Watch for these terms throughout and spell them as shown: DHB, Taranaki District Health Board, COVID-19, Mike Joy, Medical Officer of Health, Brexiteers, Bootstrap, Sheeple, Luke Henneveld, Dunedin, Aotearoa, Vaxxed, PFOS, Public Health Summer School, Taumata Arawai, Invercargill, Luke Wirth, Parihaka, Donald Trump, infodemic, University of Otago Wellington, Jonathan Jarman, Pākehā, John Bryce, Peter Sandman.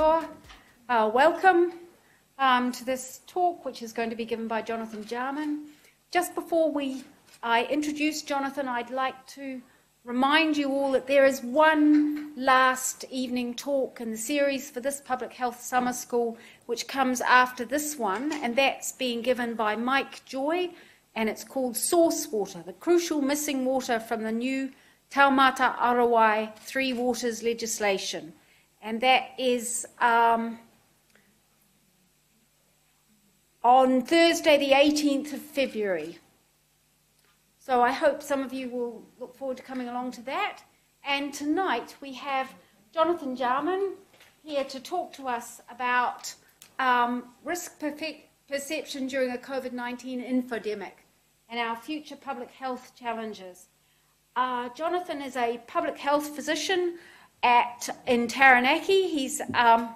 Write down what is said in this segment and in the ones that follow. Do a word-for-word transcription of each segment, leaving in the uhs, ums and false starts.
Bonjour, uh, welcome um, to this talk, which is going to be given by Jonathan Jarman. Just before we I introduce Jonathan, I'd like to remind you all that there is one last evening talk in the series for this Public Health Summer School, which comes after this one, and that's being given by Mike Joy, and it's called Source Water, the Crucial Missing Water from the New Taumata Arawai Three Waters Legislation. And that is um, on Thursday the eighteenth of February. So I hope some of you will look forward to coming along to that. And tonight we have Jonathan Jarman here to talk to us about um, risk perception during a COVID nineteen infodemic and our future public health challenges. Uh, Jonathan is a public health physician at, in Taranaki. He's um,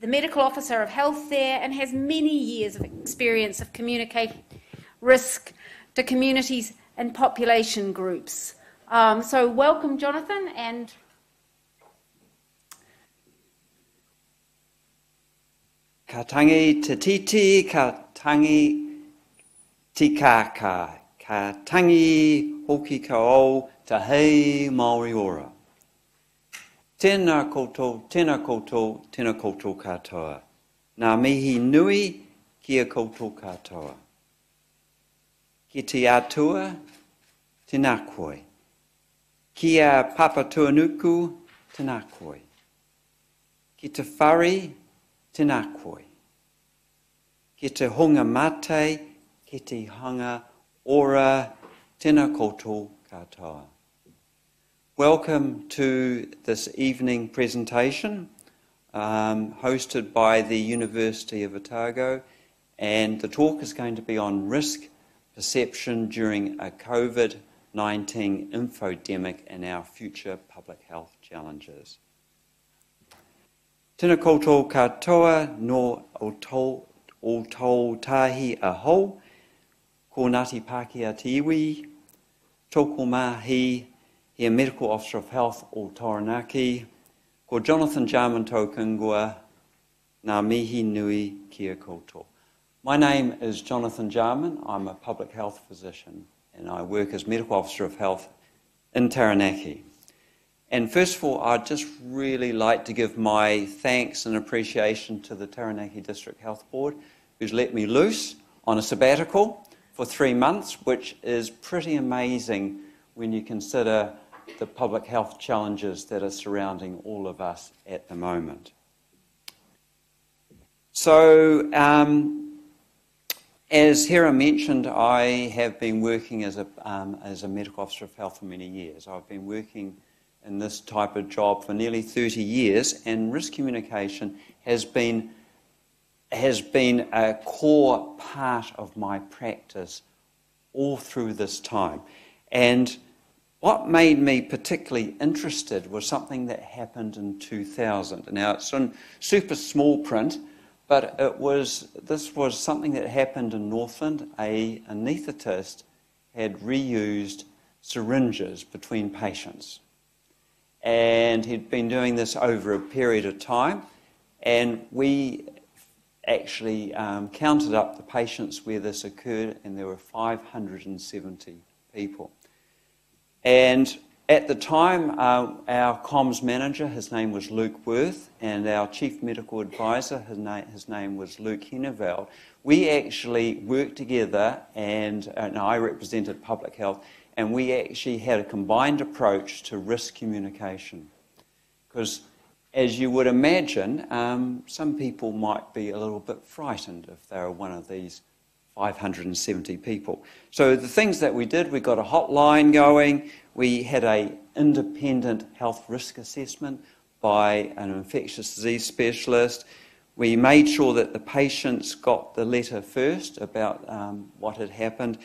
the medical officer of health there and has many years of experience of communicating risk to communities and population groups. Um, so welcome, Jonathan, and ka tangi te titi, ka tangi tikaka, ka tangi hoki ka o te hei Māori ora. Tēnā koutou, tēnā koutou, tēnā koutou katoa. Nā mihi nui kia koutou katoa. Ki te atua, tēnā koe. Ki a papatūānuku, tēnā koe. Ki te whare, tēnā koe. Ki te hunga mate, ki te hanga ora, tēnā koutou katoa. Welcome to this evening presentation um, hosted by the University of Otago, and the talk is going to be on risk perception during a COVID nineteen infodemic and our future public health challenges. Tēnā koutou katoa no outou tahi ahau, ko Ngāti Pākehā te iwi, tōku mahi, here Medical Officer of Health o Taranaki, ko Jonathan Jarman tau kingua, nā mihi nui kia koutou. My name is Jonathan Jarman. I'm a public health physician and I work as Medical Officer of Health in Taranaki. And first of all, I'd just really like to give my thanks and appreciation to the Taranaki District Health Board, who's let me loose on a sabbatical for three months, which is pretty amazing when you consider the public health challenges that are surrounding all of us at the moment. So, um, as Hera mentioned, I have been working as a, um, as a medical officer of health for many years. I've been working in this type of job for nearly thirty years, and risk communication has been, has been a core part of my practice all through this time. And what made me particularly interested was something that happened in two thousand. Now, it's in super small print, but it was, this was something that happened in Northland. A anaesthetist had reused syringes between patients. And he'd been doing this over a period of time. And we actually um, counted up the patients where this occurred, and there were five hundred and seventy people. And at the time, uh, our comms manager, his name was Luke Wirth, and our chief medical advisor, his, na his name was Luke Henneveld. We actually worked together, and, and I represented public health, and we actually had a combined approach to risk communication. Because, as you would imagine, um, some people might be a little bit frightened if they were one of these five hundred and seventy people. So the things that we did, we got a hotline going, we had an independent health risk assessment by an infectious disease specialist. We made sure that the patients got the letter first about um, what had happened,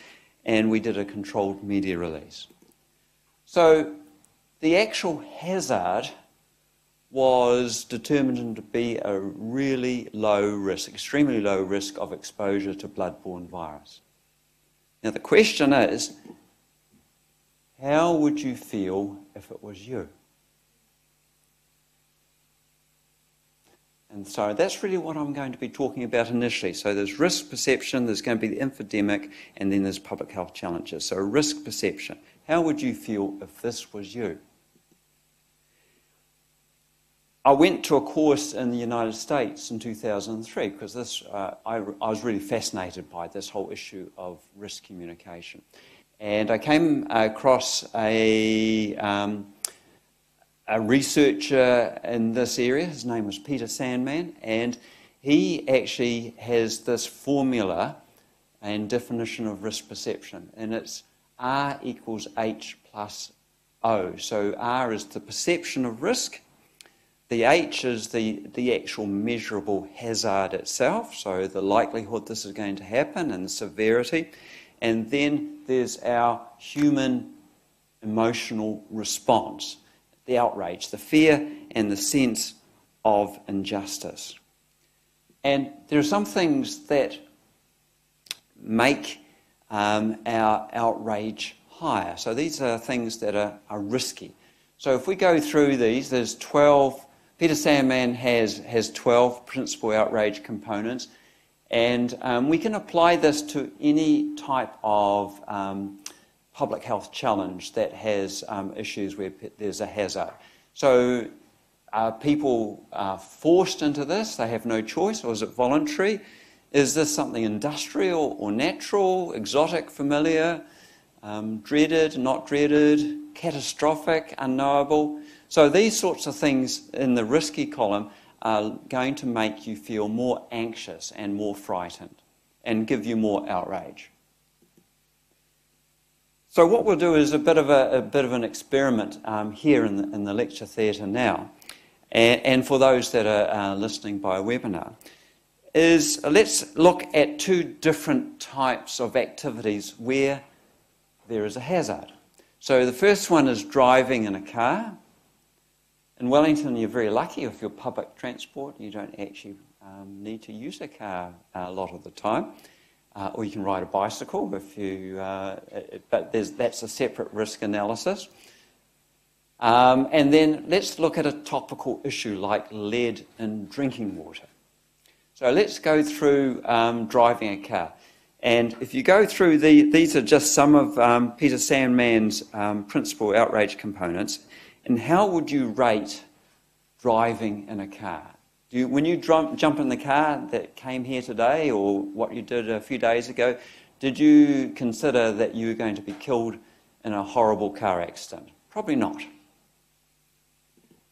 and we did a controlled media release. So the actual hazard was determined to be a really low risk, extremely low risk of exposure to blood-borne virus. Now the question is, how would you feel if it was you? And so that's really what I'm going to be talking about initially. So there's risk perception, there's going to be the infodemic, and then there's public health challenges. So risk perception. How would you feel if this was you? I went to a course in the United States in two thousand three because this, uh, I, I was really fascinated by this whole issue of risk communication. And I came across a... Um, a researcher in this area. His name was Peter Sandman, and he actually has this formula and definition of risk perception, and it's R equals H plus O. So R is the perception of risk, the H is the, the actual measurable hazard itself, so the likelihood this is going to happen and the severity, and then there's our human emotional response. The outrage, the fear, and the sense of injustice. And there are some things that make um, our outrage higher. So these are things that are, are risky. So if we go through these, there's twelve, Peter Sandman has, has twelve principal outrage components, and um, we can apply this to any type of um, public health challenge that has um, issues where there's a hazard. So are people uh, forced into this? They have no choice, or is it voluntary? Is this something industrial or natural, exotic, familiar, um, dreaded, not dreaded, catastrophic, unknowable? So these sorts of things in the risky column are going to make you feel more anxious and more frightened and give you more outrage. So what we'll do is a bit of a, a bit of an experiment um, here in the, in the lecture theatre now, and, and for those that are uh, listening by webinar, is let's look at two different types of activities where there is a hazard. So the first one is driving in a car. In Wellington, you're very lucky if you're public transport; you don't actually um, need to use a car a lot of the time. Uh, or you can ride a bicycle if you, uh, but there's, that's a separate risk analysis. Um, and then let's look at a topical issue like lead in drinking water. So let's go through um, driving a car. And if you go through, the, these are just some of um, Peter Sandman's um, principal outrage components. And how would you rate driving in a car? Do you, when you jump in the car that came here today, or what you did a few days ago, did you consider that you were going to be killed in a horrible car accident? Probably not.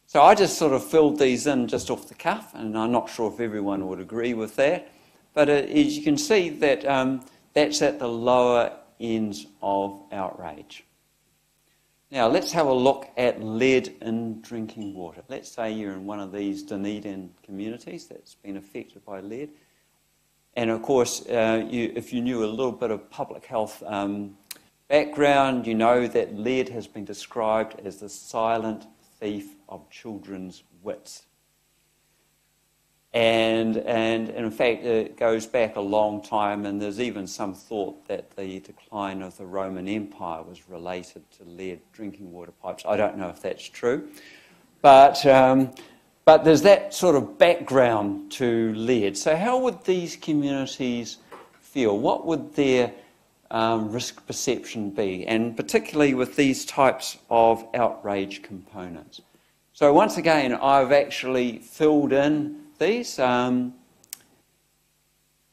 So I just sort of filled these in just off the cuff, and I'm not sure if everyone would agree with that. But it, as you can see, that um, that's at the lower ends of outrage. Now, let's have a look at lead in drinking water. Let's say you're in one of these Dunedin communities that's been affected by lead. And of course, uh, you, if you knew a little bit of public health um, background, you know that lead has been described as the silent thief of children's wits. And, and, and in fact, it goes back a long time, and there's even some thought that the decline of the Roman Empire was related to lead drinking water pipes. I don't know if that's true. But, um, but there's that sort of background to lead. So how would these communities feel? What would their um, risk perception be? And particularly with these types of outrage components. So once again, I've actually filled in these. Um,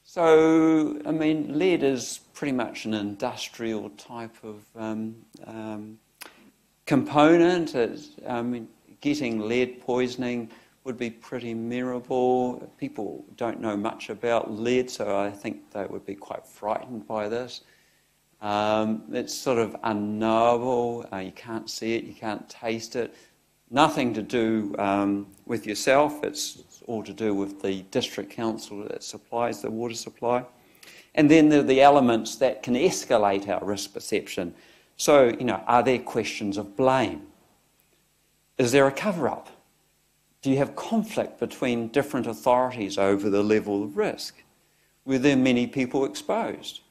so, I mean, lead is pretty much an industrial type of um, um, component. It's, um, getting lead poisoning would be pretty memorable. People don't know much about lead, so I think they would be quite frightened by this. Um, it's sort of unknowable. Uh, you can't see it, you can't taste it. Nothing to do um, with yourself. It's all to do with the district council that supplies the water supply. And then there are the elements that can escalate our risk perception. So, you know, are there questions of blame? Is there a cover-up? Do you have conflict between different authorities over the level of risk? Were there many people exposed?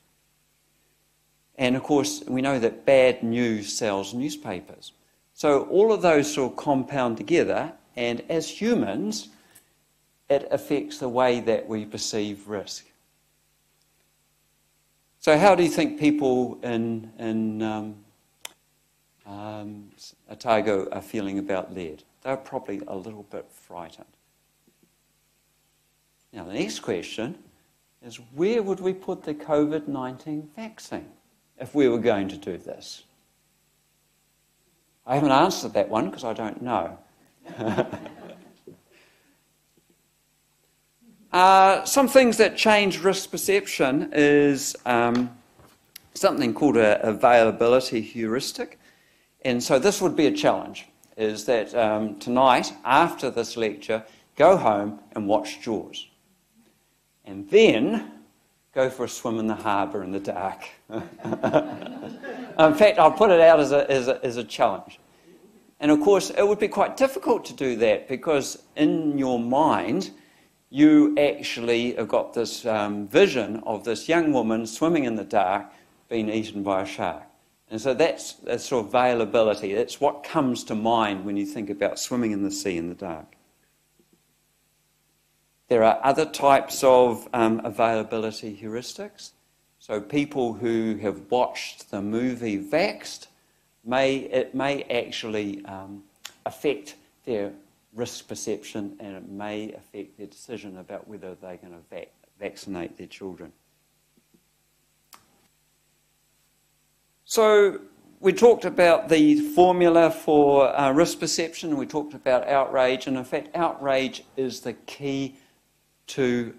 And of course, we know that bad news sells newspapers. So all of those sort of compound together, and as humans, it affects the way that we perceive risk. So how do you think people in, in um, um, Otago are feeling about lead? They're probably a little bit frightened. Now the next question is, where would we put the COVID nineteen vaccine if we were going to do this? I haven't answered that one because I don't know. uh, some things that change risk perception is um, something called an availability heuristic. And so this would be a challenge, is that um, tonight, after this lecture, go home and watch Jaws. And then go for a swim in the harbour in the dark. In fact, I'll put it out as a, as, a, as a challenge. And of course, it would be quite difficult to do that because in your mind, you actually have got this um, vision of this young woman swimming in the dark being eaten by a shark. And so that's, that's sort of availability. That's what comes to mind when you think about swimming in the sea in the dark. There are other types of um, availability heuristics. So people who have watched the movie Vaxxed, may, it may actually um, affect their risk perception, and it may affect their decision about whether they're going to vac vaccinate their children. So we talked about the formula for uh, risk perception. We talked about outrage. And in fact, outrage is the key to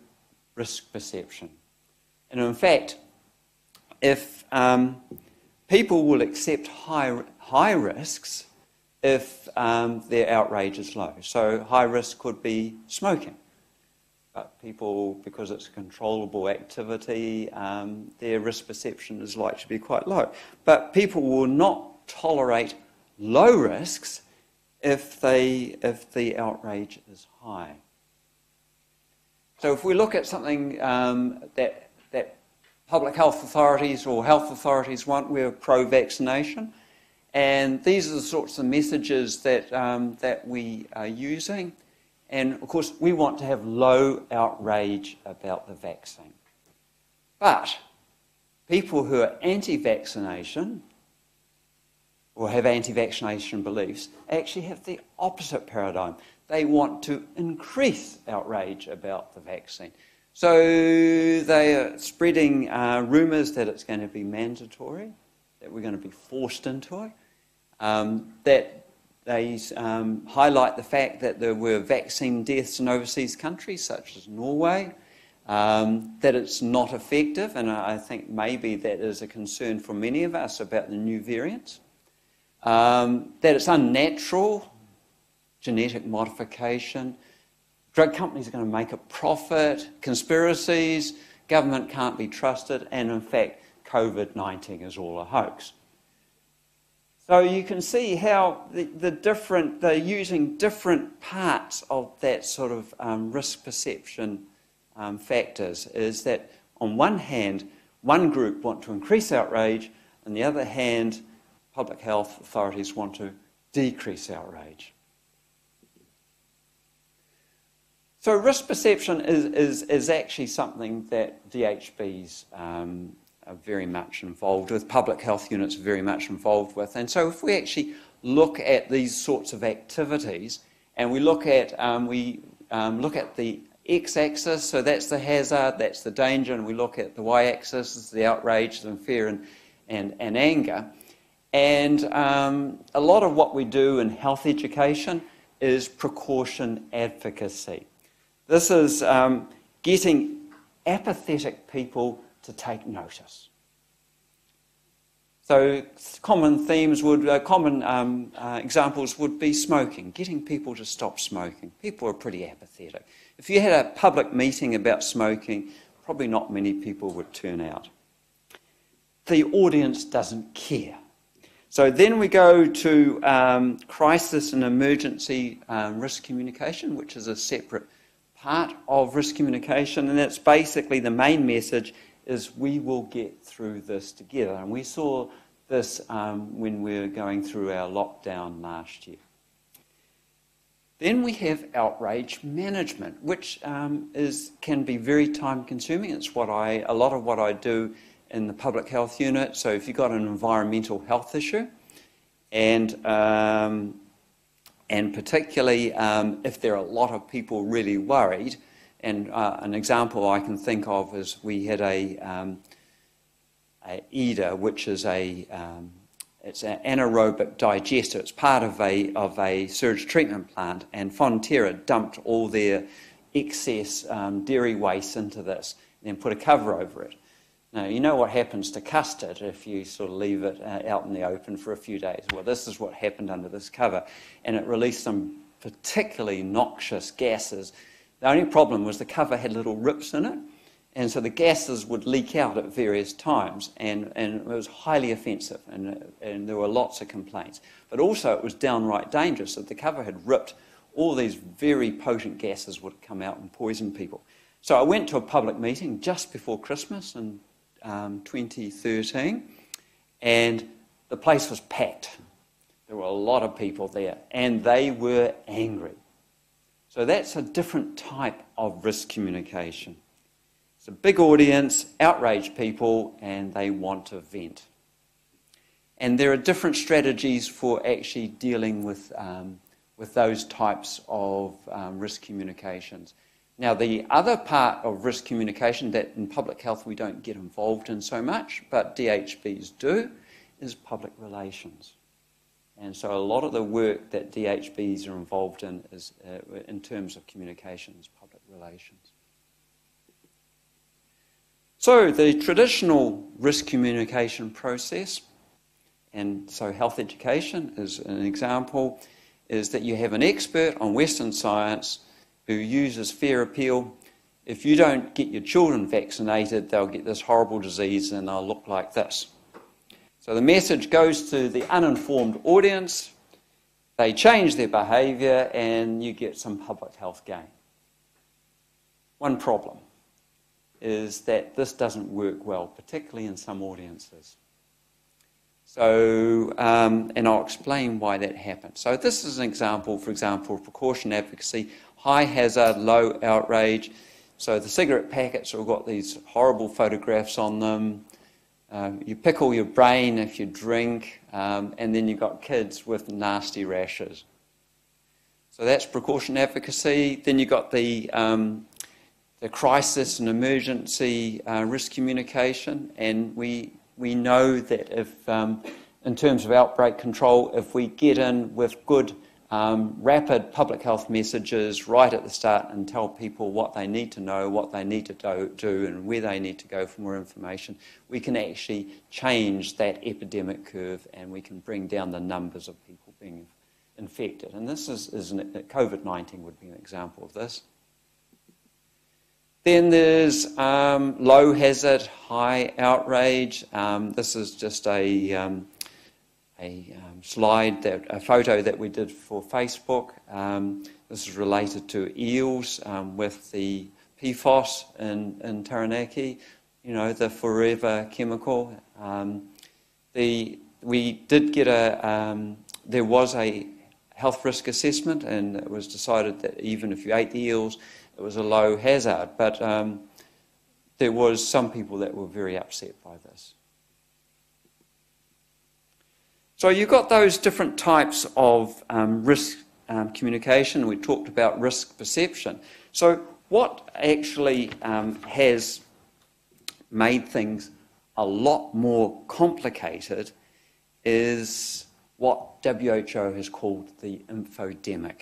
risk perception. And in fact, if um, people will accept high, high risks if um, their outrage is low. So high risk could be smoking. But people, because it's a controllable activity, um, their risk perception is likely to be quite low. But people will not tolerate low risks if, they, if the outrage is high. So if we look at something um, that, that public health authorities or health authorities want, we're pro-vaccination. And these are the sorts of messages that, um, that we are using. And of course, we want to have low outrage about the vaccine. But people who are anti-vaccination or have anti-vaccination beliefs actually have the opposite paradigm. They want to increase outrage about the vaccine. So they are spreading uh, rumours that it's going to be mandatory, that we're going to be forced into it, um, that they um, highlight the fact that there were vaccine deaths in overseas countries such as Norway, um, that it's not effective, and I think maybe that is a concern for many of us about the new variants, um, that it's unnatural, genetic modification, drug companies are going to make a profit, conspiracies, government can't be trusted, and in fact, COVID nineteen is all a hoax. So you can see how the, the different, they're using different parts of that sort of um, risk perception um, factors, is that on one hand, one group want to increase outrage, on the other hand, public health authorities want to decrease outrage. So risk perception is, is, is actually something that D H Bs um, are very much involved with, public health units are very much involved with. And so if we actually look at these sorts of activities and we look at, um, we, um, look at the x-axis, so that's the hazard, that's the danger, and we look at the y-axis, it's the outrage and fear and, and, and anger. And um, a lot of what we do in health education is precaution advocacy. This is um, getting apathetic people to take notice. So common themes would, uh, common um, uh, examples would be smoking, getting people to stop smoking. People are pretty apathetic. If you had a public meeting about smoking, probably not many people would turn out. The audience doesn't care. So then we go to um, crisis and emergency um, risk communication, which is a separate part of risk communication, and that's basically the main message is we will get through this together. And we saw this um, when we were going through our lockdown last year. Then we have outrage management, which um, is can be very time-consuming. It's what I a lot of what I do in the public health unit. So if you've got an environmental health issue, and um, and particularly um, if there are a lot of people really worried, and uh, an example I can think of is we had a, um, a E D A, which is a um, It's an anaerobic digester. It's part of a, of a sewage treatment plant, and Fonterra dumped all their excess um, dairy waste into this and then put a cover over it. Now, you know what happens to custard if you sort of leave it uh, out in the open for a few days. Well, this is what happened under this cover, and it released some particularly noxious gases. The only problem was the cover had little rips in it, and so the gases would leak out at various times, and, and it was highly offensive, and, and there were lots of complaints. But also it was downright dangerous. If the cover had ripped, all these very potent gases would come out and poison people. So I went to a public meeting just before Christmas in um, twenty thirteen, and the place was packed. There were a lot of people there, and they were angry. So that's a different type of risk communication. It's a big audience, outraged people, and they want to vent. And there are different strategies for actually dealing with, um, with those types of um, risk communications. Now, the other part of risk communication that in public health we don't get involved in so much, but D H Bs do, is public relations. And so a lot of the work that D H Bs are involved in is uh, in terms of communications, public relations. So the traditional risk communication process, and so health education is an example, is that you have an expert on Western science who uses fair appeal. If you don't get your children vaccinated, they'll get this horrible disease and they'll look like this. So the message goes to the uninformed audience, they change their behaviour, and you get some public health gain. One problem is that this doesn't work well, particularly in some audiences. So, um, and I'll explain why that happens. So this is an example, for example, of precaution advocacy, high hazard, low outrage. So the cigarette packets have got these horrible photographs on them. Um, you pickle your brain if you drink, um, and then you've got kids with nasty rashes. So that's precaution advocacy. Then you've got the um, the crisis and emergency uh, risk communication, and we, we know that if, um, in terms of outbreak control, if we get in with good, um, rapid public health messages right at the start and tell people what they need to know, what they need to do, do and where they need to go for more information, we can actually change that epidemic curve, and we can bring down the numbers of people being infected. And this is, is an, COVID nineteen would be an example of this. Then there's um, low hazard, high outrage. Um, this is just a, um, a um, slide, that, a photo that we did for Facebook. Um, this is related to eels um, with the P F O S in, in Taranaki, you know, the forever chemical. Um, the, we did get a, um, there was a health risk assessment, and it was decided that even if you ate the eels, it was a low hazard, but um, there was some people that were very upset by this. So you've got those different types of um, risk um, communication. We talked about risk perception. So what actually um, has made things a lot more complicated is what W H O has called the infodemic.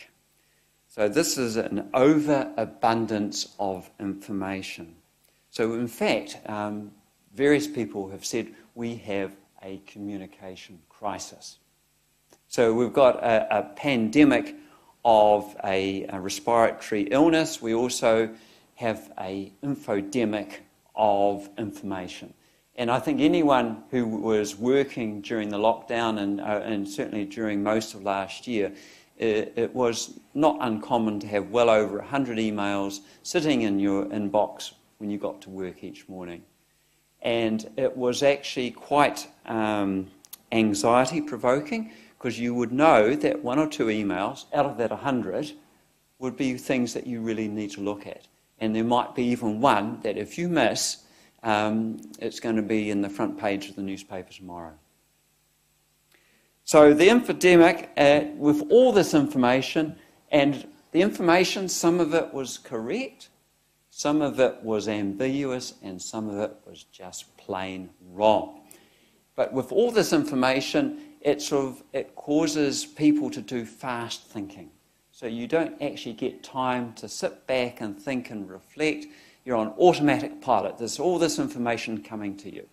So this is an overabundance of information. So in fact, um, various people have said we have a communication crisis. So we've got a, a pandemic of a, a respiratory illness. We also have an infodemic of information. And I think anyone who was working during the lockdown, and, uh, and certainly during most of last year, it was not uncommon to have well over one hundred emails sitting in your inbox when you got to work each morning. And it was actually quite um, anxiety-provoking, because you would know that one or two emails out of that one hundred would be things that you really need to look at. And there might be even one that if you miss, um, it's going to be in the front page of the newspaper tomorrow. So the infodemic, uh, with all this information, and the information, some of it was correct, some of it was ambiguous, and some of it was just plain wrong. But with all this information, it sort of it causes people to do fast thinking. So you don't actually get time to sit back and think and reflect. You're on automatic pilot. There's all this information coming to you.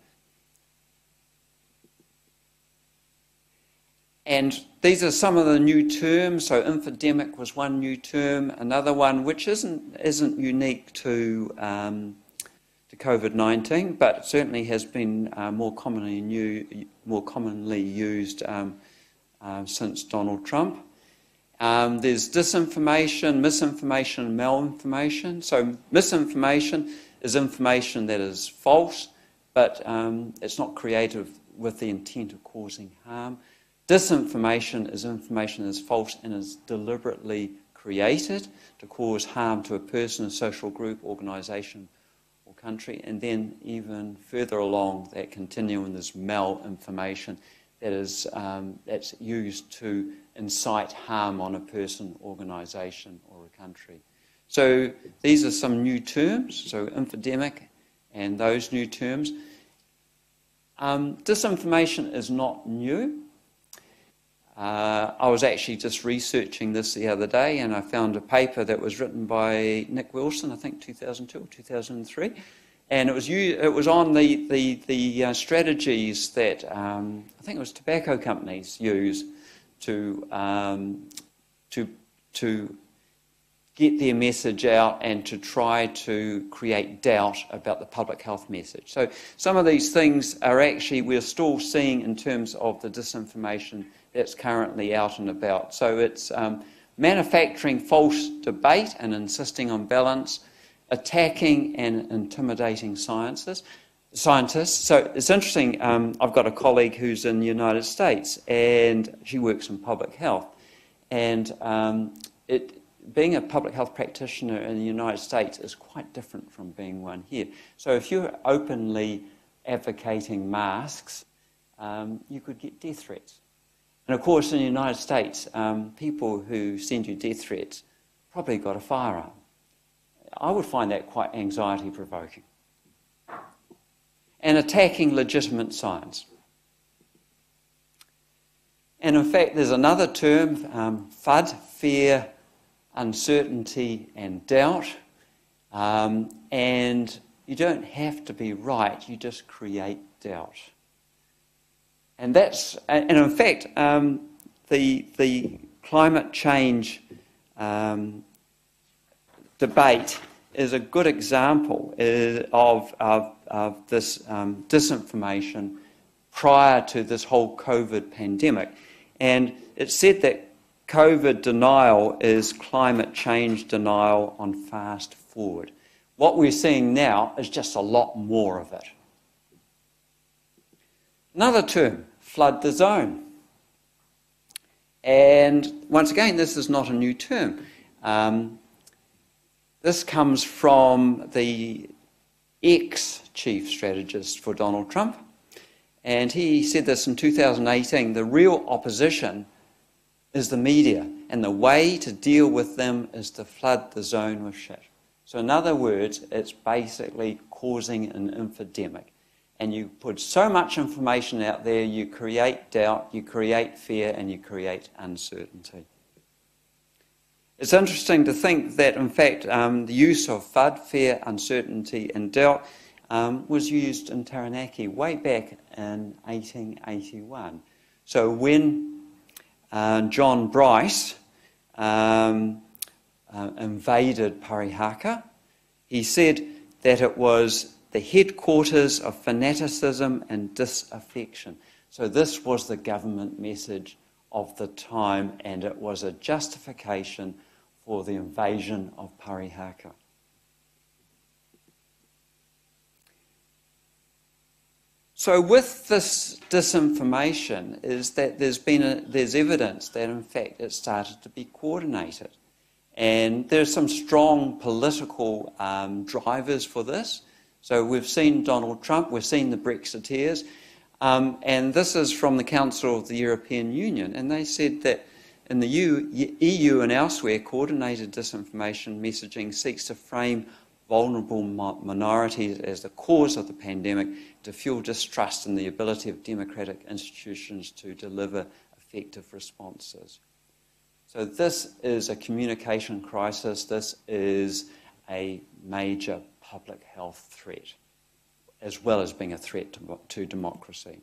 And these are some of the new terms. So infodemic was one new term. Another one, which isn't, isn't unique to, um, to COVID nineteen, but certainly has been uh, more, commonly new, more commonly used um, uh, since Donald Trump. Um, there's disinformation, misinformation, and malinformation. So misinformation is information that is false, but um, it's not created with the intent of causing harm. Disinformation is information that is false and is deliberately created to cause harm to a person, a social group, organisation or country. And then even further along that continuum, there's malinformation that is um, that's used to incite harm on a person, organisation or a country. So these are some new terms, so infodemic and those new terms. Um, disinformation is not new. Uh, I was actually just researching this the other day and I found a paper that was written by Nick Wilson, I think two thousand two or two thousand three, and it was, it was on the, the, the uh, strategies that um, I think it was tobacco companies use to, um, to, to get their message out and to try to create doubt about the public health message. So some of these things are actually, we're still seeing in terms of the disinformation that's currently out and about. So it's um, manufacturing false debate and insisting on balance, attacking and intimidating sciences, scientists. So it's interesting, um, I've got a colleague who's in the United States and she works in public health. And um, it, being a public health practitioner in the United States is quite different from being one here. So if you're openly advocating masks, um, you could get death threats. And of course in the United States, um, people who send you death threats probably got a firearm. I would find that quite anxiety provoking. And attacking legitimate science. And in fact there's another term, um, FUD, fear, uncertainty and doubt, um, and you don't have to be right, you just create doubt. And that's, and in fact, um, the, the climate change um, debate is a good example of, of, of this um, disinformation prior to this whole COVID pandemic. And it's said that COVID denial is climate change denial on fast forward. What we're seeing now is just a lot more of it. Another term, flood the zone. And once again, this is not a new term. Um, this comes from the ex-chief strategist for Donald Trump. And he said this in two thousand eighteen, the real opposition is the media, and the way to deal with them is to flood the zone with shit. So in other words, it's basically causing an infodemic. And you put so much information out there, you create doubt, you create fear, and you create uncertainty. It's interesting to think that, in fact, um, the use of FUD, fear, uncertainty, and doubt, um, was used in Taranaki way back in eighteen eighty-one. So when Uh, John Bryce um, uh, invaded Parihaka, he said that it was the headquarters of fanaticism and disaffection. So this was the government message of the time, and it was a justification for the invasion of Parihaka. So with this disinformation is that there's been a, there's evidence that in fact it started to be coordinated. And there's some strong political um, drivers for this. So we've seen Donald Trump, we've seen the Brexiteers, um, and this is from the Council of the European Union, and they said that in the E U and elsewhere, coordinated disinformation messaging seeks to frame vulnerable minorities as the cause of the pandemic to fuel distrust in the ability of democratic institutions to deliver effective responses. So this is a communication crisis. This is a major public health threat, as well as being a threat to, to democracy.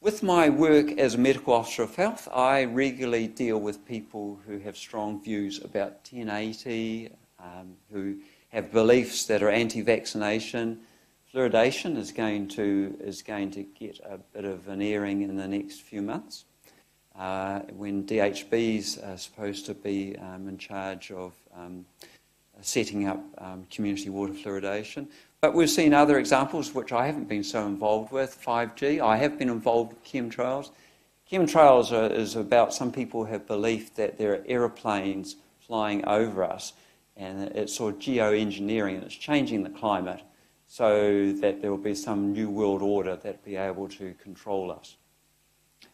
With my work as a medical officer of health, I regularly deal with people who have strong views about ten eighty, um, who have beliefs that are anti-vaccination. Fluoridation is going to, is going to get a bit of an airing in the next few months, uh, when D H Bs are supposed to be um, in charge of um, setting up um, community water fluoridation. But we've seen other examples which I haven't been so involved with. five G, I have been involved with chemtrails. Chemtrails are, is about some people have belief that there are aeroplanes flying over us, and it's sort of geoengineering, and it's changing the climate so that there will be some new world order that will be able to control us.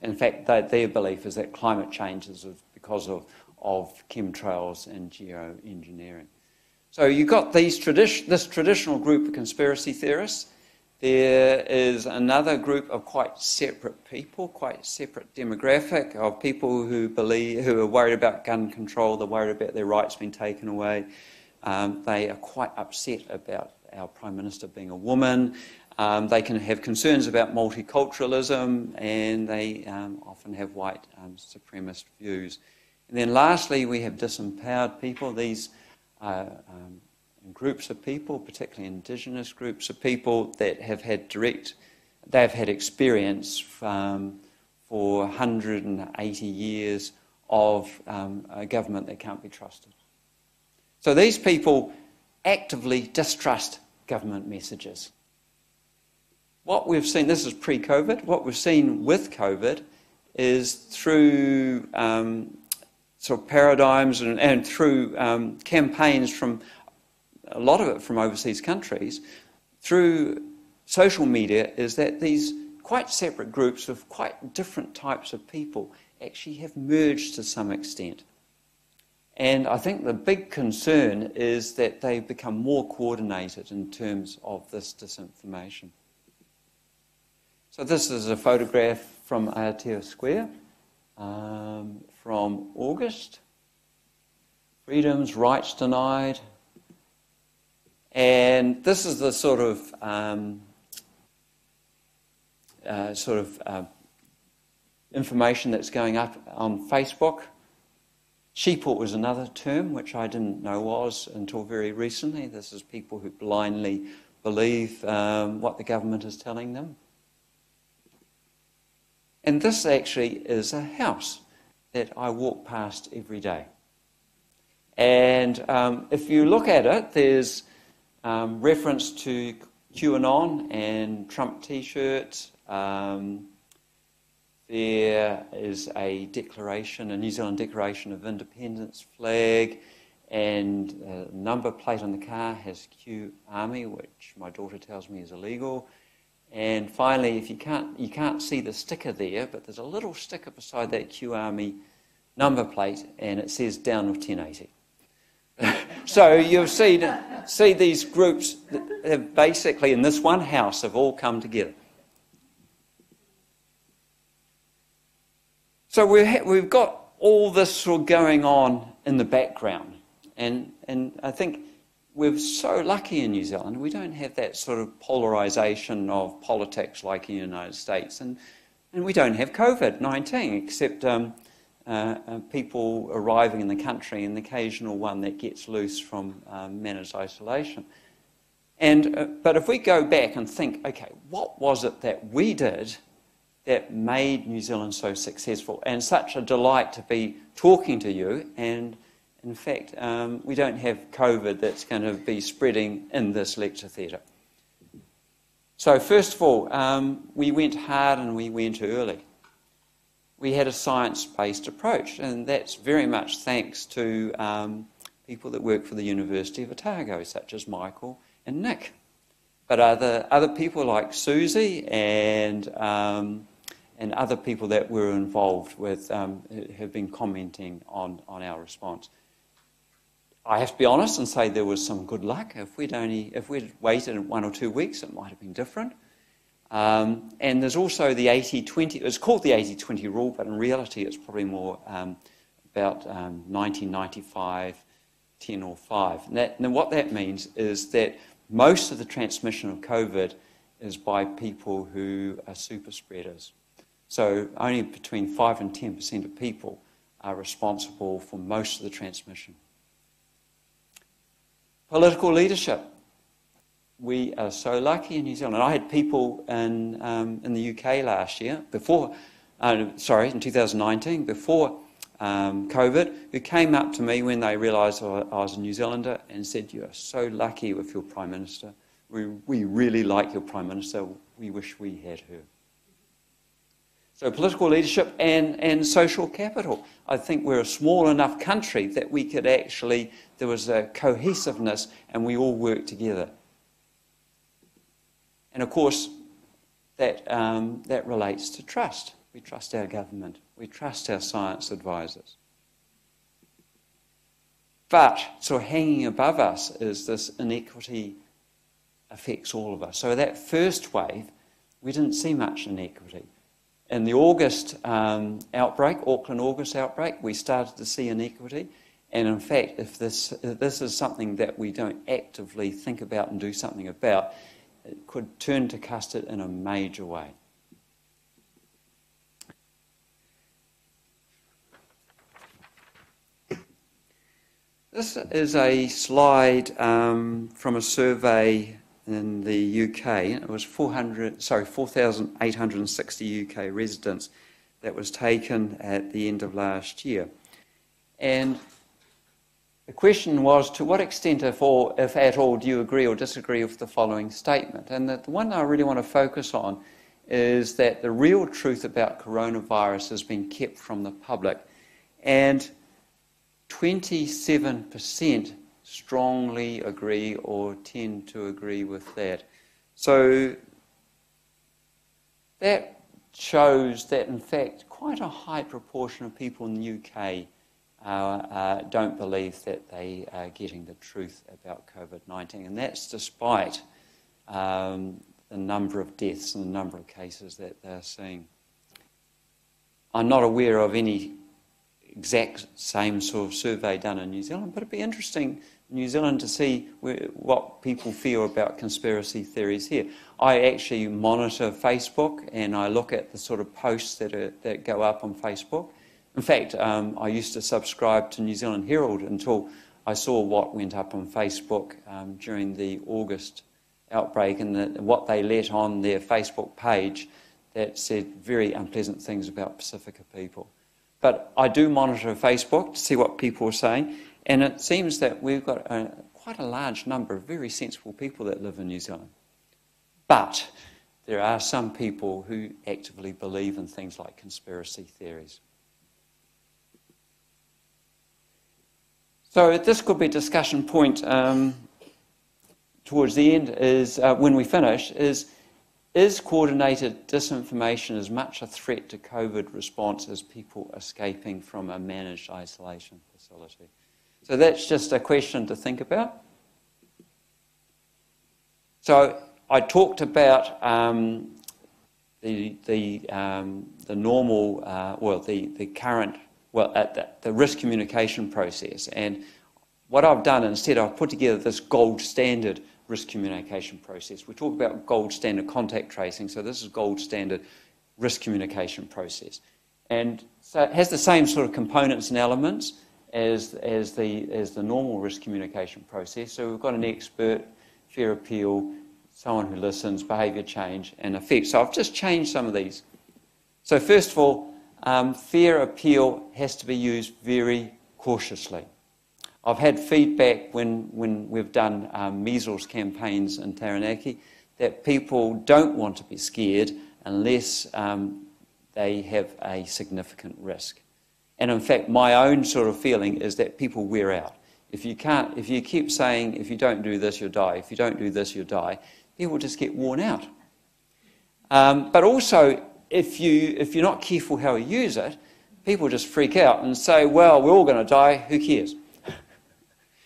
In fact, they, their belief is that climate change is because of, of chemtrails and geoengineering. So you've got these tradi- this traditional group of conspiracy theorists. There is another group of quite separate people, quite separate demographic of people who believe, who are worried about gun control, they're worried about their rights being taken away. Um, they are quite upset about our Prime Minister being a woman. Um, they can have concerns about multiculturalism, and they um, often have white um, supremacist views. And then lastly, we have disempowered people. These Uh, um, groups of people, particularly indigenous groups of people, that have had direct, they've had experience from, for one hundred eighty years of um, a government that can't be trusted. So these people actively distrust government messages. What we've seen, this is pre-COVID, what we've seen with COVID is through um, sort of paradigms and, and through um, campaigns from, a lot of it from overseas countries, through social media, is that these quite separate groups of quite different types of people actually have merged to some extent. And I think the big concern is that they've become more coordinated in terms of this disinformation. So this is a photograph from Aotearoa Square. Um, from August, freedoms, rights denied, and this is the sort of um, uh, sort of uh, information that's going up on Facebook. Sheeple was another term which I didn't know was until very recently. This is people who blindly believe um, what the government is telling them. And this actually is a house that I walk past every day. And um, if you look at it, there's um, reference to QAnon and Trump T-shirts. Um, there is a declaration, a New Zealand Declaration of Independence flag, and a number plate on the car has Q Army, which my daughter tells me is illegal. And finally, if you can't, you can't see the sticker there, but there's a little sticker beside that Q Army number plate, and it says down with ten eighty. So you've seen, see these groups that have basically, in this one house, have all come together. So we've, we've got all this sort of going on in the background, and, and I think we're so lucky in New Zealand, we don't have that sort of polarisation of politics like in the United States, and, and we don't have COVID nineteen, except um, uh, uh, people arriving in the country and the occasional one that gets loose from um, managed isolation. And, uh, but if we go back and think, okay, what was it that we did that made New Zealand so successful and such a delight to be talking to you? And in fact, um, we don't have COVID that's going to be spreading in this lecture theatre. So first of all, um, we went hard and we went early. we had a science-based approach, and that's very much thanks to um, people that work for the University of Otago, such as Michael and Nick. But other, other people like Susie and, um, and other people that were involved with um, have been commenting on, on our response. I have to be honest and say there was some good luck. If we'd, only, if we'd waited one or two weeks, it might have been different. Um, and there's also the eighty twenty, it's called the eighty twenty rule, but in reality it's probably more um, about um, ninety ninety-five, ten or five. And, that, and what that means is that most of the transmission of COVID is by people who are super spreaders. So only between five and ten percent of people are responsible for most of the transmission. Political leadership. We are so lucky in New Zealand. I had people in, um, in the U K last year, before, uh, sorry, in two thousand nineteen, before um, COVID, who came up to me when they realised I was a New Zealander and said, "You are so lucky with your Prime Minister. We, we really like your Prime Minister. We wish we had her." So political leadership and, and social capital. I think we're a small enough country that we could actually, there was a cohesiveness and we all worked together. And of course, that, um, that relates to trust. We trust our government. We trust our science advisors. But, so hanging above us is this inequity affects all of us. So that first wave, we didn't see much inequity. In the August um, outbreak, Auckland August outbreak, we started to see inequity. And in fact, if this, if this is something that we don't actively think about and do something about, it could turn to custard in a major way. This is a slide um, from a survey in the U K. It was four hundred, sorry, four thousand eight hundred sixty U K residents that was taken at the end of last year. And the question was, to what extent, if, all, if at all, do you agree or disagree with the following statement? And the, the one I really want to focus on is that the real truth about coronavirus has been kept from the public. And twenty-seven percent strongly agree or tend to agree with that. So that shows that, in fact, quite a high proportion of people in the U K Uh, uh, don't believe that they are getting the truth about COVID nineteen. And that's despite um, the number of deaths and the number of cases that they're seeing. I'm not aware of any exact same sort of survey done in New Zealand, but it'd be interesting in New Zealand to see where, what people feel about conspiracy theories here. I actually monitor Facebook and I look at the sort of posts that, are, that go up on Facebook. In fact, um, I used to subscribe to New Zealand Herald until I saw what went up on Facebook um, during the August outbreak and the, what they let on their Facebook page that said very unpleasant things about Pacifica people. But I do monitor Facebook to see what people are saying, and it seems that we've got a, quite a large number of very sensible people that live in New Zealand. But there are some people who actively believe in things like conspiracy theories. So this could be a discussion point um, towards the end, is uh, when we finish, is, is coordinated disinformation as much a threat to COVID response as people escaping from a managed isolation facility? So that's just a question to think about. So I talked about um, the, the, um, the normal, uh, well, the, the current well, at the, the risk communication process. And what I've done instead, I've put together this gold standard risk communication process. We talk about gold standard contact tracing, so this is gold standard risk communication process. And so it has the same sort of components and elements as, as, the, as the normal risk communication process. So we've got an expert, fair appeal, someone who listens, behaviour change, and effect. So I've just changed some of these. So first of all, Um, fair appeal has to be used very cautiously. I've had feedback when, when we've done um, measles campaigns in Taranaki that people don't want to be scared unless um, they have a significant risk. And in fact, my own sort of feeling is that people wear out. If you can't, if you keep saying, if you don't do this, you'll die, if you don't do this, you'll die, people just get worn out. Um, but also, if, you, if you're not careful how you use it, people just freak out and say, well, we're all going to die, who cares?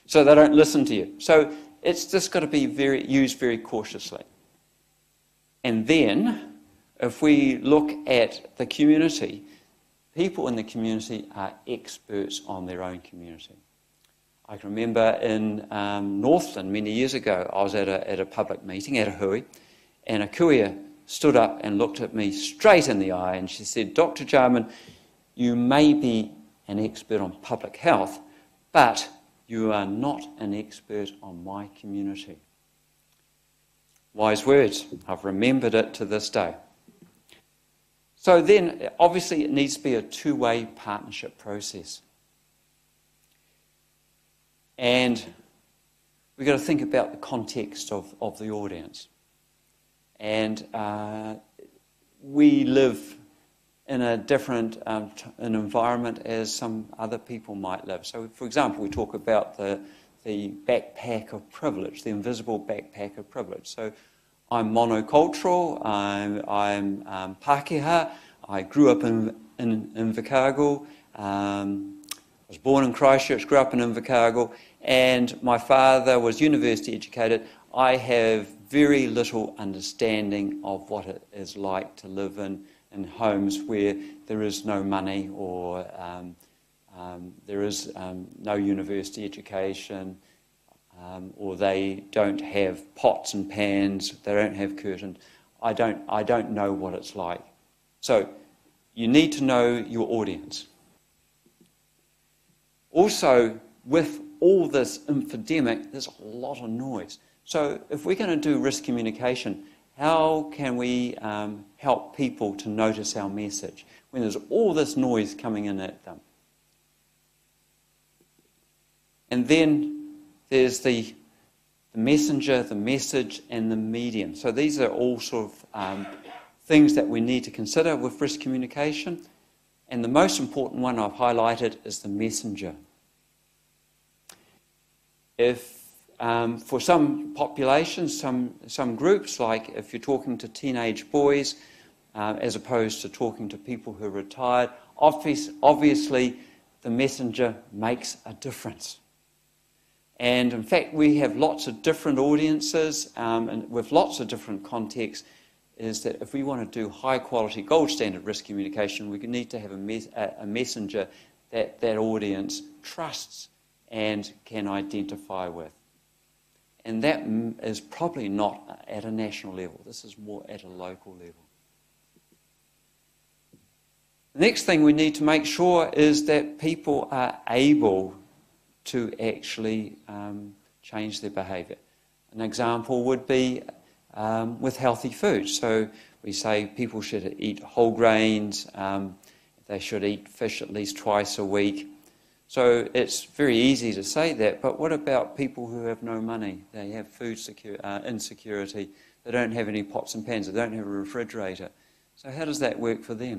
So they don't listen to you. So it's just got to be very, used very cautiously. And then, if we look at the community, people in the community are experts on their own community. I can remember in um, Northland many years ago, I was at a, at a public meeting at a hui, and a kuia stood up and looked at me straight in the eye, and she said, Doctor Jarman, you may be an expert on public health, but you are not an expert on my community. Wise words. I've remembered it to this day. So then, obviously, it needs to be a two-way partnership process. And we've got to think about the context of, of the audience. And uh, we live in a different um, t an environment as some other people might live. So, for example, we talk about the, the backpack of privilege, the invisible backpack of privilege. So I'm monocultural, I'm, I'm um, Pākehā, I grew up in, in, in Invercargill, um, I was born in Christchurch, grew up in Invercargill, and my father was university educated. I have very little understanding of what it is like to live in, in homes where there is no money or um, um, there is um, no university education, um, or they don't have pots and pans, they don't have curtains. I don't, I don't know what it's like. So you need to know your audience. Also, with all this infodemic, there's a lot of noise. So if we're going to do risk communication, how can we um, help people to notice our message when there's all this noise coming in at them? And then there's the, the messenger, the message, and the medium. So these are all sort of um, things that we need to consider with risk communication. And the most important one I've highlighted is the messenger. If um, for some populations, some, some groups, like if you're talking to teenage boys um, as opposed to talking to people who are retired, obvious, obviously the messenger makes a difference. And in fact, we have lots of different audiences um, and with lots of different contexts, is that if we want to do high-quality gold standard risk communication, we need to have a, mes a messenger that that audience trusts and can identify with. And that m is probably not at a national level. This is more at a local level. The next thing we need to make sure is that people are able to actually um, change their behaviour. An example would be Um, with healthy food. So we say people should eat whole grains, um, they should eat fish at least twice a week. So it's very easy to say that, but what about people who have no money? They have food secure, uh, insecurity, they don't have any pots and pans, they don't have a refrigerator. So how does that work for them?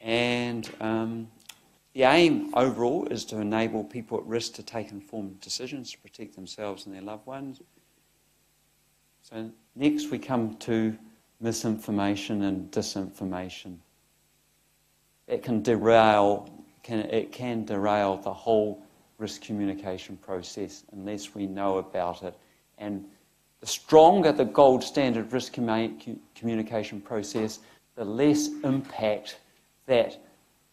And um, the aim overall is to enable people at risk to take informed decisions to protect themselves and their loved ones. So next we come to misinformation and disinformation. It can derail, can, it can derail the whole risk communication process unless we know about it. And the stronger the gold standard risk commu- communication process, the less impact that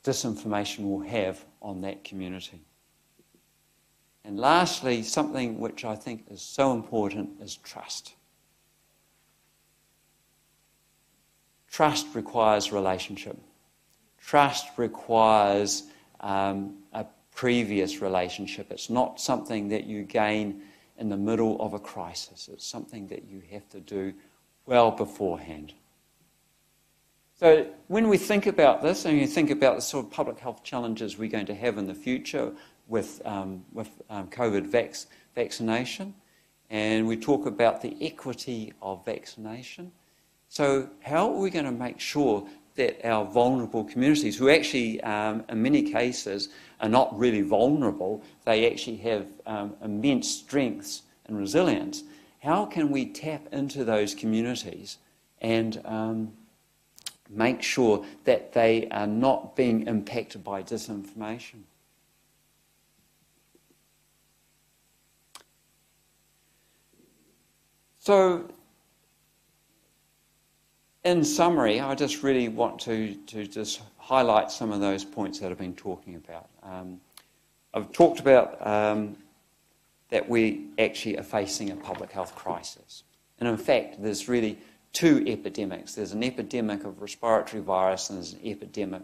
disinformation will have on that community. And lastly, something which I think is so important is trust. Trust requires relationship. Trust requires um, a previous relationship. It's not something that you gain in the middle of a crisis. It's something that you have to do well beforehand. So when we think about this, and you think about the sort of public health challenges we're going to have in the future with, um, with um, COVID vac vaccination, and we talk about the equity of vaccination. So how are we going to make sure that our vulnerable communities, who actually um, in many cases are not really vulnerable, they actually have um, immense strengths and resilience, how can we tap into those communities and um, make sure that they are not being impacted by disinformation? So, in summary, I just really want to, to just highlight some of those points that I've been talking about. Um, I've talked about um, that we actually are facing a public health crisis. And in fact, there's really two epidemics. There's an epidemic of respiratory virus and there's an epidemic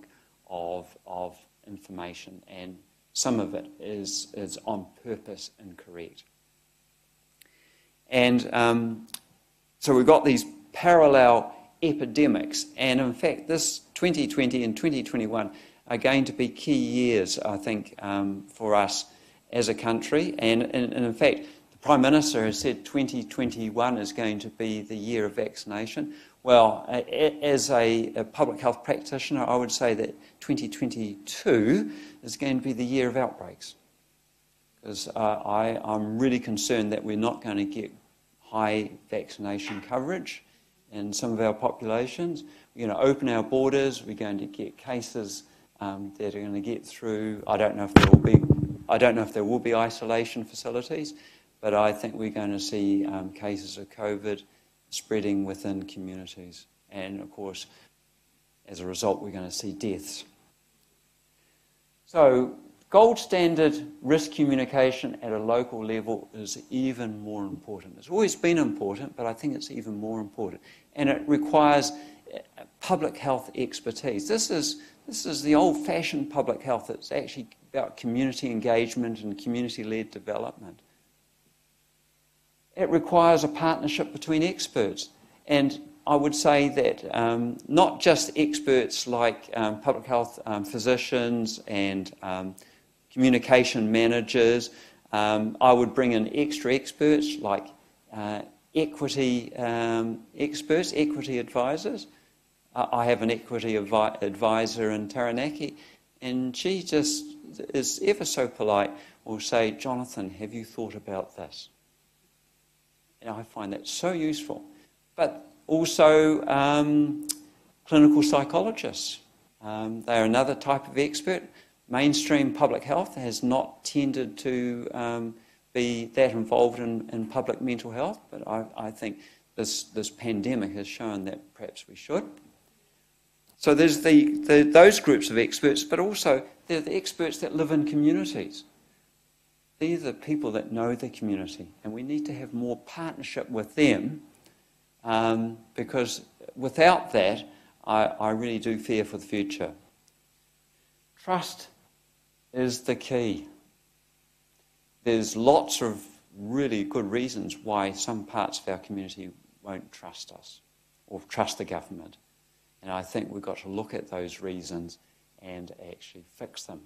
of, of information, and some of it is, is on purpose incorrect. And um, so we've got these parallel epidemics, and in fact this twenty twenty and twenty twenty-one are going to be key years, I think, um, for us as a country, and, and, and in fact the Prime Minister has said twenty twenty-one is going to be the year of vaccination. Well, as a, a public health practitioner, I would say that twenty twenty-two is going to be the year of outbreaks, because uh, I, I'm really concerned that we're not going to get high vaccination coverage in some of our populations. We're going to open our borders, we're going to get cases um, that are going to get through. I don't know if there will be, I don't know if there will be isolation facilities, but I think we're going to see um, cases of COVID spreading within communities. And of course, as a result, we're going to see deaths. So gold standard risk communication at a local level is even more important. It's always been important, but I think it's even more important. And it requires public health expertise. This is, this is the old-fashioned public health. It's actually about community engagement and community-led development. It requires a partnership between experts. And I would say that um, not just experts like um, public health um, physicians and um, communication managers. Um, I would bring in extra experts like uh, equity um, experts, equity advisors. Uh, I have an equity advi advisor in Taranaki, and she just is ever so polite, will say, "Jonathan, have you thought about this?" And I find that so useful. But also um, clinical psychologists, um, they are another type of expert. Mainstream public health has not tended to um, be that involved in, in public mental health, but I, I think this, this pandemic has shown that perhaps we should. So there's the, the, those groups of experts, but also there are the experts that live in communities. They're the people that know the community, and we need to have more partnership with them, um, because without that, I, I really do fear for the future. Trust is the key. There's lots of really good reasons why some parts of our community won't trust us or trust the government. And I think we've got to look at those reasons and actually fix them.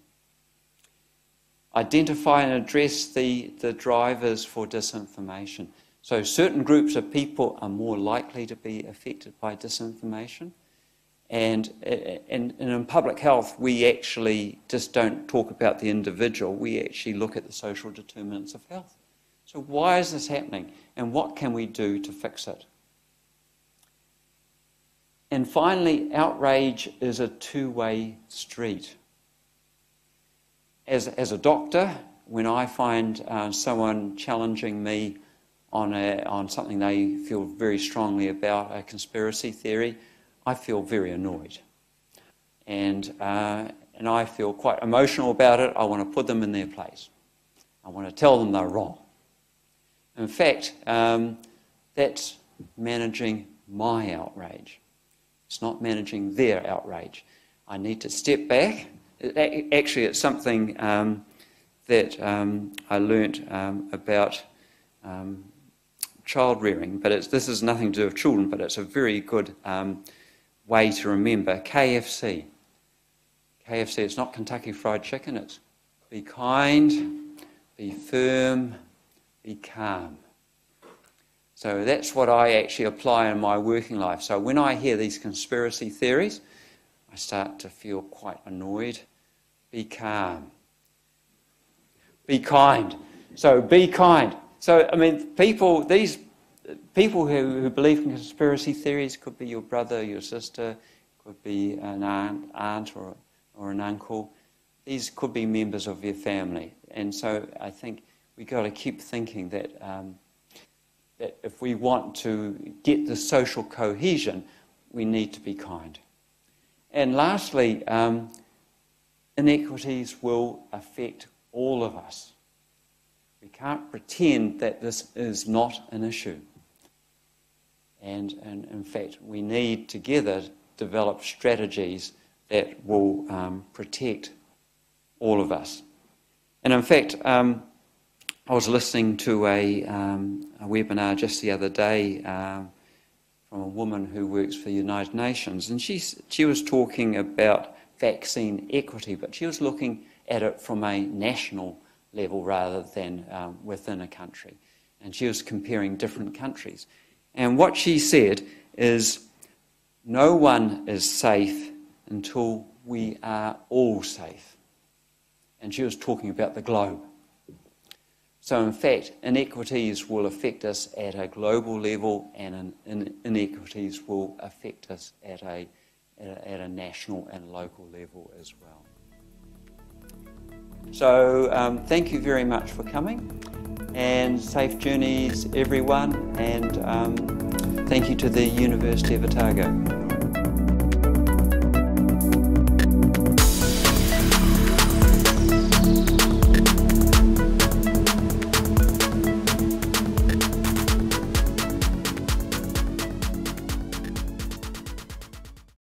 Identify and address the, the drivers for disinformation. So certain groups of people are more likely to be affected by disinformation. And, and, and in public health, we actually just don't talk about the individual. We actually look at the social determinants of health. So why is this happening, and what can we do to fix it? And finally, outrage is a two-way street. As, as a doctor, when I find uh, someone challenging me on, a, on something they feel very strongly about, a conspiracy theory, I feel very annoyed, and, uh, and I feel quite emotional about it. I want to put them in their place. I want to tell them they're wrong. In fact, um, that's managing my outrage. It's not managing their outrage. I need to step back. It, actually, it's something um, that um, I learnt um, about um, child rearing, but it's, this is nothing to do with children, but it's a very good um, way to remember. K F C. K F C, it's not Kentucky Fried Chicken. It's be kind, be firm, be calm. So that's what I actually apply in my working life. So when I hear these conspiracy theories, I start to feel quite annoyed. Be calm. Be kind. So be kind. So, I mean, people, these people who, who believe in conspiracy theories could be your brother, your sister, could be an aunt, aunt or, or an uncle. These could be members of your family. And so I think we've got to keep thinking that, um, that if we want to get the social cohesion, we need to be kind. And lastly, um, inequities will affect all of us. We can't pretend that this is not an issue. And, and in fact, we need together to develop strategies that will um, protect all of us. And in fact, um, I was listening to a, um, a webinar just the other day um, from a woman who works for the United Nations, and she, she was talking about vaccine equity, but she was looking at it from a national level rather than um, within a country. And she was comparing different countries. And what she said is, no one is safe until we are all safe. And she was talking about the globe. So in fact, inequities will affect us at a global level, and inequities will affect us at a, at a national and local level as well. So um, thank you very much for coming, and safe journeys everyone, and um, thank you to the University of Otago.